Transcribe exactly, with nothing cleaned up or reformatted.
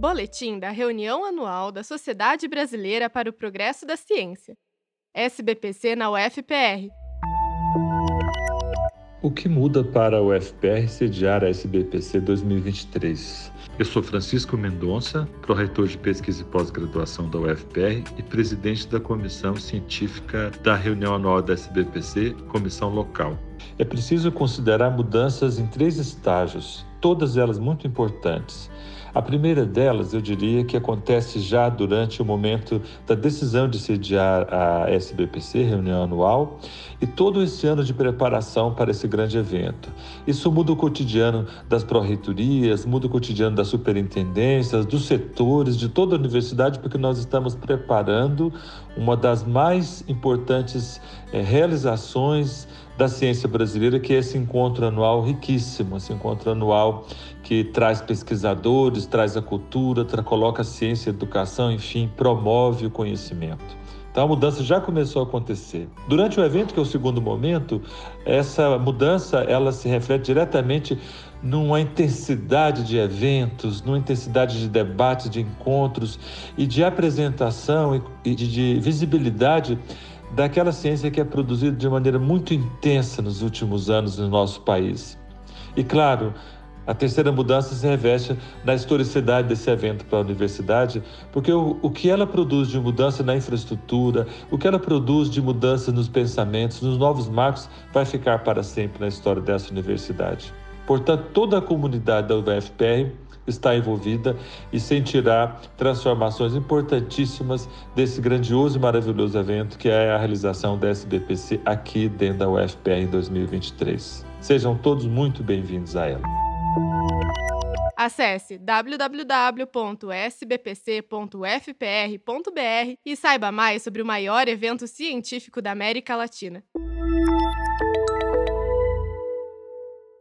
Boletim da Reunião Anual da Sociedade Brasileira para o Progresso da Ciência, S B P C na U F P R. O que muda para a U F P R sediar a S B P C dois mil e vinte e três? Eu sou Francisco Mendonça, pró-reitor de pesquisa e pós-graduação da U F P R e presidente da Comissão Científica da Reunião Anual da S B P C, comissão local. É preciso considerar mudanças em três estágios, todas elas muito importantes. A primeira delas, eu diria, que acontece já durante o momento da decisão de sediar a S B P C, reunião anual, e todo esse ano de preparação para esse grande evento. Isso muda o cotidiano das pró-reitorias, muda o cotidiano das superintendências, dos setores, de toda a universidade, porque nós estamos preparando uma das mais importantes eh, realizações da ciência brasileira, que é esse encontro anual riquíssimo, esse encontro anual que traz pesquisadores, traz a cultura, tra- coloca a ciência e a educação, enfim, promove o conhecimento. Então a mudança já começou a acontecer. Durante o evento, que é o segundo momento, essa mudança ela se reflete diretamente numa intensidade de eventos, numa intensidade de debates, de encontros e de apresentação e de visibilidade daquela ciência que é produzida de maneira muito intensa nos últimos anos no nosso país. E claro, a terceira mudança se reveste na historicidade desse evento para a universidade, porque o, o que ela produz de mudança na infraestrutura, o que ela produz de mudança nos pensamentos, nos novos marcos, vai ficar para sempre na história dessa universidade. Portanto, toda a comunidade da U F P R está envolvida e sentirá transformações importantíssimas desse grandioso e maravilhoso evento que é a realização da S B P C aqui dentro da U F P R em dois mil e vinte e três. Sejam todos muito bem-vindos a ela. Acesse w w w ponto s b p c ponto u f p r ponto b r e saiba mais sobre o maior evento científico da América Latina.